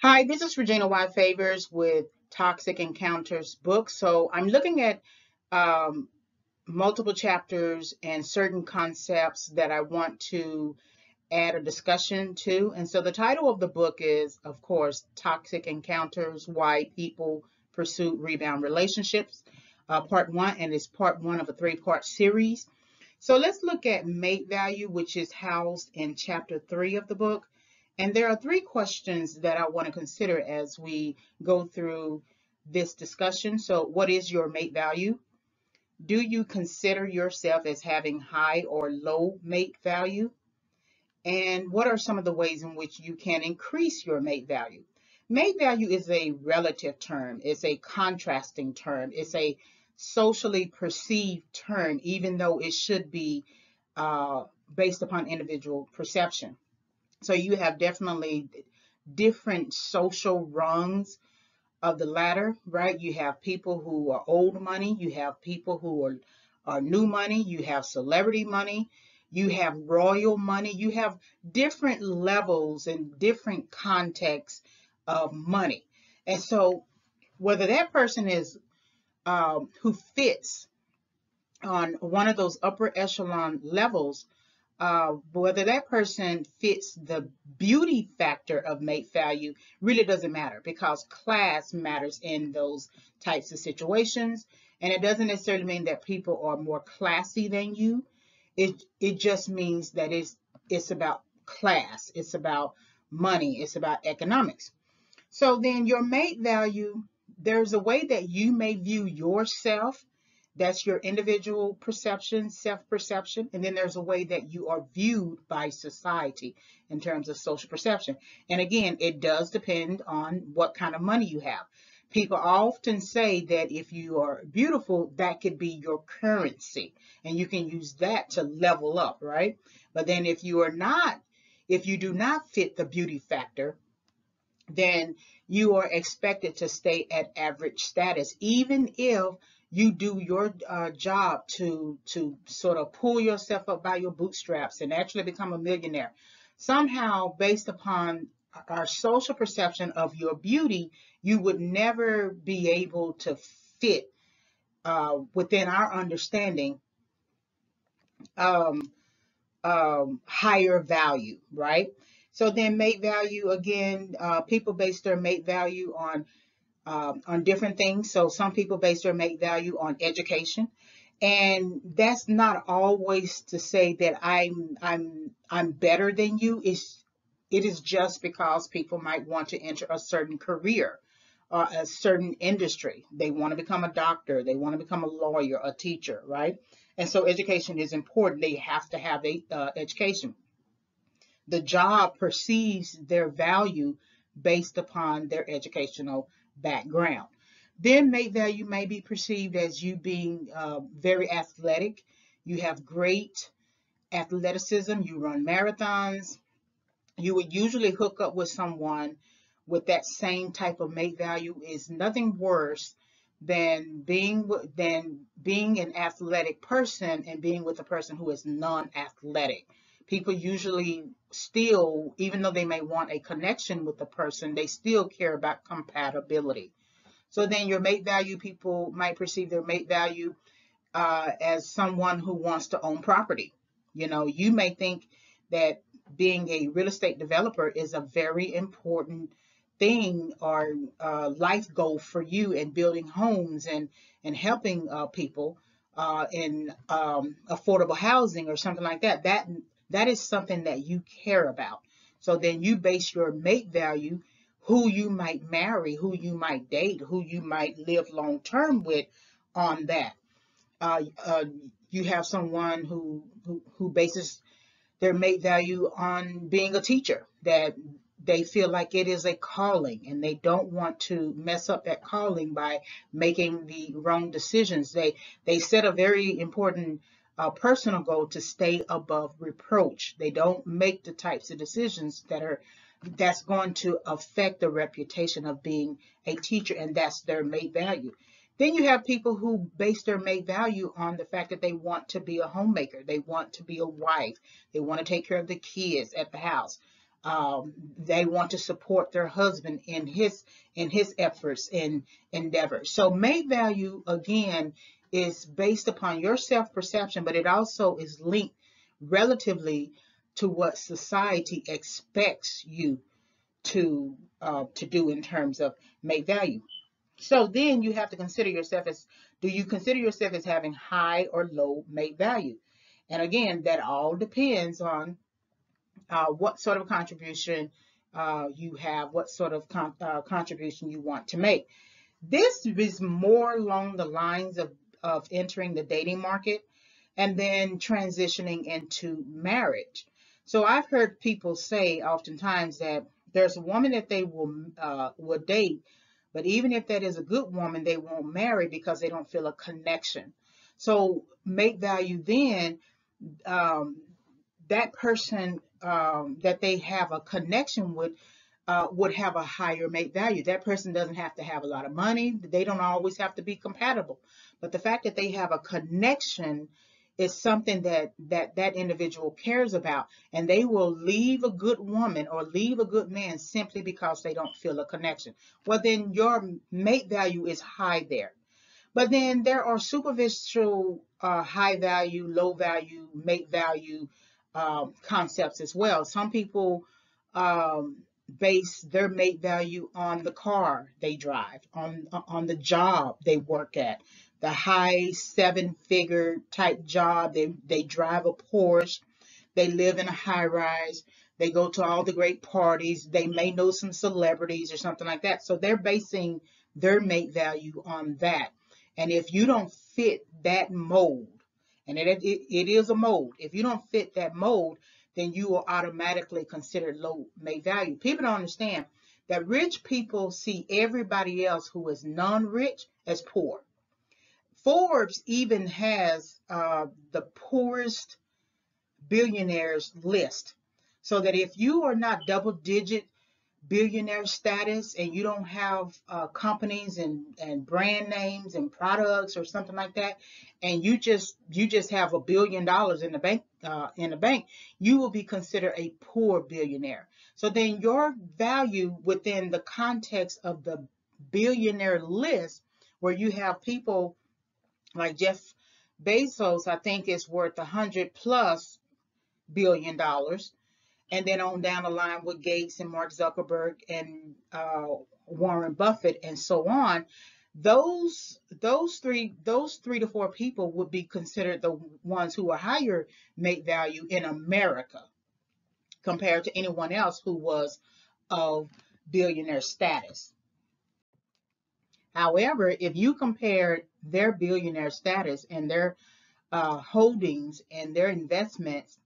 Hi, this is Regina Y. Favors with Toxic Encounters book. So I'm looking at multiple chapters and certain concepts that I want to add a discussion to. And so the title of the book is, of course, Toxic Encounters, Why People Pursue Rebound Relationships, Part 1, and it's part 1 of a 3-part series. So let's look at mate value, which is housed in chapter 3 of the book. And there are 3 questions that I want to consider as we go through this discussion. So what is your mate value? Do you consider yourself as having high or low mate value? And what are some of the ways in which you can increase your mate value? Mate value is a relative term. It's a contrasting term. It's a socially perceived term, even though it should be based upon individual perception. So you have definitely different social rungs of the ladder, right? You have people who are old money. You have people who are new money. You have celebrity money. You have royal money. You have different levels and different contexts of money. And so whether that person is who fits on one of those upper echelon levels, whether that person fits the beauty factor of mate value really doesn't matter, because class matters in those types of situations. And it doesn't necessarily mean that people are more classy than you. It just means that it's about class. It's about money. It's about economics. So then your mate value, there's a way that you may view yourself. That's your individual perception, self-perception. And then there's a way that you are viewed by society in terms of social perception. And again, it does depend on what kind of money you have. People often say that if you are beautiful, that could be your currency, and you can use that to level up, right? But then if you are not, if you do not fit the beauty factor, then you are expected to stay at average status, even if you do your job to sort of pull yourself up by your bootstraps and actually become a millionaire. Somehow, based upon our social perception of your beauty, you would never be able to fit within our understanding higher value, right? So then mate value, again, people base their mate value on different things. So some people base their mate value on education, and that's not always to say that I'm better than you. It is just because people might want to enter a certain career, a certain industry. They want to become a doctor, they want to become a lawyer, a teacher, right? And so education is important. They have to have a education. The job perceives their value based upon their educational background. Then mate value may be perceived as you being very athletic. You have great athleticism. You run marathons. You would usually hook up with someone with that same type of mate value. Is nothing worse than being an athletic person and being with a person who is non-athletic. People usually still, even though they may want a connection with the person, they still care about compatibility. So then your mate value, people might perceive their mate value as someone who wants to own property. You know, you may think that being a real estate developer is a very important thing or life goal for you, in building homes and helping people in affordable housing or something like that. That is something that you care about. So then you base your mate value, who you might marry, who you might date, who you might live long term with, on that. You have someone who bases their mate value on being a teacher, that they feel like it is a calling and they don't want to mess up that calling by making the wrong decisions. They set a very important personal goal to stay above reproach. They don't make the types of decisions that's going to affect the reputation of being a teacher, and that's their mate value. Then you have people who base their mate value on the fact that they want to be a homemaker. They want to be a wife. They want to take care of the kids at the house. They want to support their husband in his efforts and endeavors. So mate value, again, is based upon your self-perception, but it also is linked relatively to what society expects you to do in terms of mate value. So then you have to consider yourself as, do you consider yourself as having high or low mate value? And again, that all depends on what sort of contribution you have, what sort of contribution you want to make. This is more along the lines of entering the dating market and then transitioning into marriage. So I've heard people say oftentimes that there's a woman that they will date, but even if that is a good woman, they won't marry because they don't feel a connection. So mate value then, that person that they have a connection with would have a higher mate value. That person doesn't have to have a lot of money. They don't always have to be compatible. But the fact that they have a connection is something that that individual cares about, and they will leave a good woman or leave a good man simply because they don't feel a connection. Well, then your mate value is high there. But then there are superficial high value, low value, mate value concepts as well. Some people base their mate value on the car they drive, on the job they work at, the high seven-figure type job. They drive a Porsche, they live in a high-rise, they go to all the great parties, they may know some celebrities or something like that. So they're basing their mate value on that. And if you don't fit that mold, and it is a mold, if you don't fit that mold, then you are automatically considered low mate value. People don't understand that rich people see everybody else who is non-rich as poor. Forbes even has the poorest billionaires list, so that if you are not double-digit billionaire status and you don't have companies and brand names and products or something like that, and you just have $1 billion in the bank, you will be considered a poor billionaire. So then your value within the context of the billionaire list, where you have people like Jeff Bezos, I think, is worth $100+ billion. And then on down the line with Gates and Mark Zuckerberg and Warren Buffett and so on, those three to four people would be considered the ones who are higher mate value in America compared to anyone else who was of billionaire status. However, if you compare their billionaire status and their holdings and their investments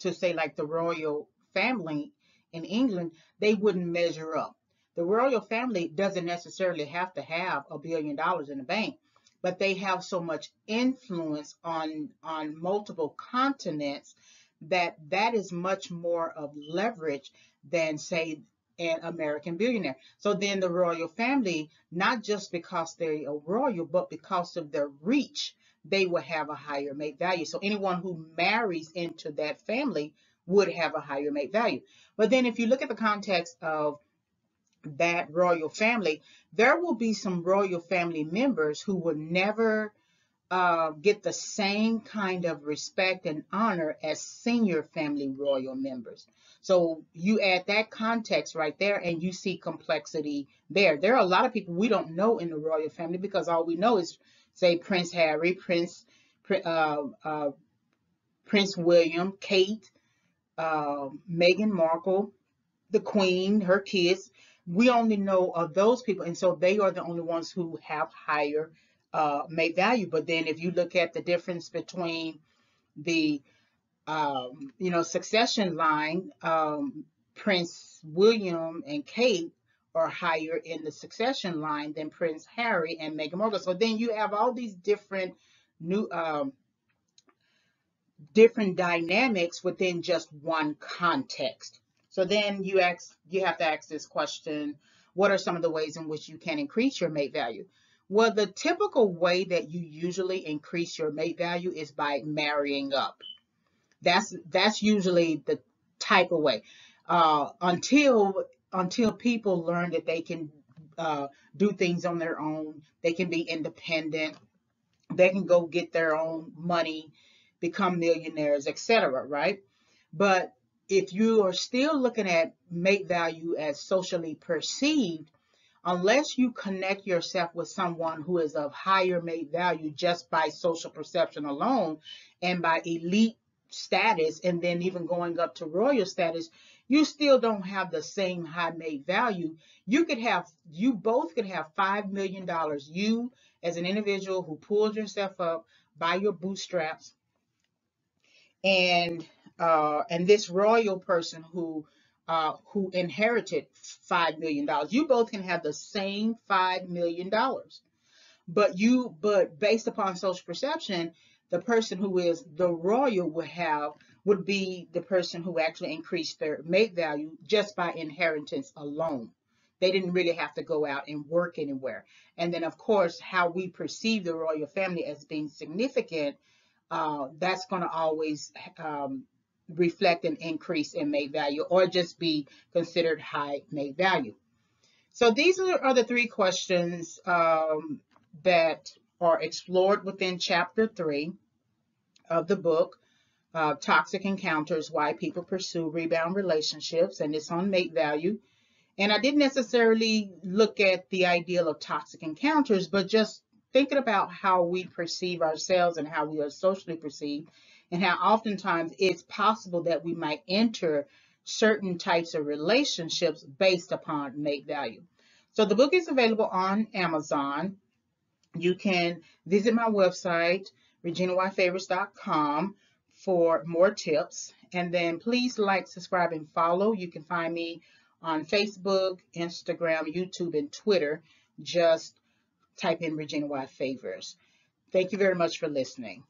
to, say, like the royal family in England, they wouldn't measure up. The royal family doesn't necessarily have to have $1 billion in the bank, but they have so much influence on multiple continents that that is much more of leverage than, say, an American billionaire. So then the royal family, not just because they are royal, but because of their reach, they will have a higher mate value. So anyone who marries into that family would have a higher mate value. But then if you look at the context of that royal family, there will be some royal family members who will never get the same kind of respect and honor as senior family royal members. So you add that context right there and you see complexity there. There are a lot of people we don't know in the royal family because all we know is, say, Prince Harry, Prince William, Kate, Meghan Markle, the Queen, her kids. We only know of those people, and so they are the only ones who have higher mate value. But then if you look at the difference between the succession line, Prince William and Kate are higher in the succession line than Prince Harry and Meghan Markle. So then you have all these different new different dynamics within just one context. So then you have to ask this question: what are some of the ways in which you can increase your mate value? Well, the typical way that you usually increase your mate value is by marrying up. That's usually the type of way. until people learn that they can do things on their own, they can be independent, they can go get their own money, become millionaires, etc., right? But if you are still looking at make value as socially perceived, unless you connect yourself with someone who is of higher make value just by social perception alone and by elite status, and then even going up to royal status, you still don't have the same high make value. You both could have $5 million, you as an individual who pulled yourself up by your bootstraps, and this royal person who inherited $5 million. You both can have the same $5 million, but based upon social perception, the person who is the royal would be the person who actually increased their make value just by inheritance alone. They didn't really have to go out and work anywhere. And then, of course, how we perceive the royal family as being significant, that's going to always reflect an increase in make value or just be considered high make value. So these are the three questions that are explored within Chapter 3 of the book, Toxic Encounters, Why People Pursue Rebound Relationships, and it's on make value. And I didn't necessarily look at the ideal of toxic encounters, but just thinking about how we perceive ourselves and how we are socially perceived, and how oftentimes it's possible that we might enter certain types of relationships based upon make value. So the book is available on Amazon. You can visit my website, ReginaYFavors.com, for more tips. And then please like, subscribe, and follow. You can find me on Facebook, Instagram, YouTube, and Twitter. Just type in Regina Y. Favors. Thank you very much for listening.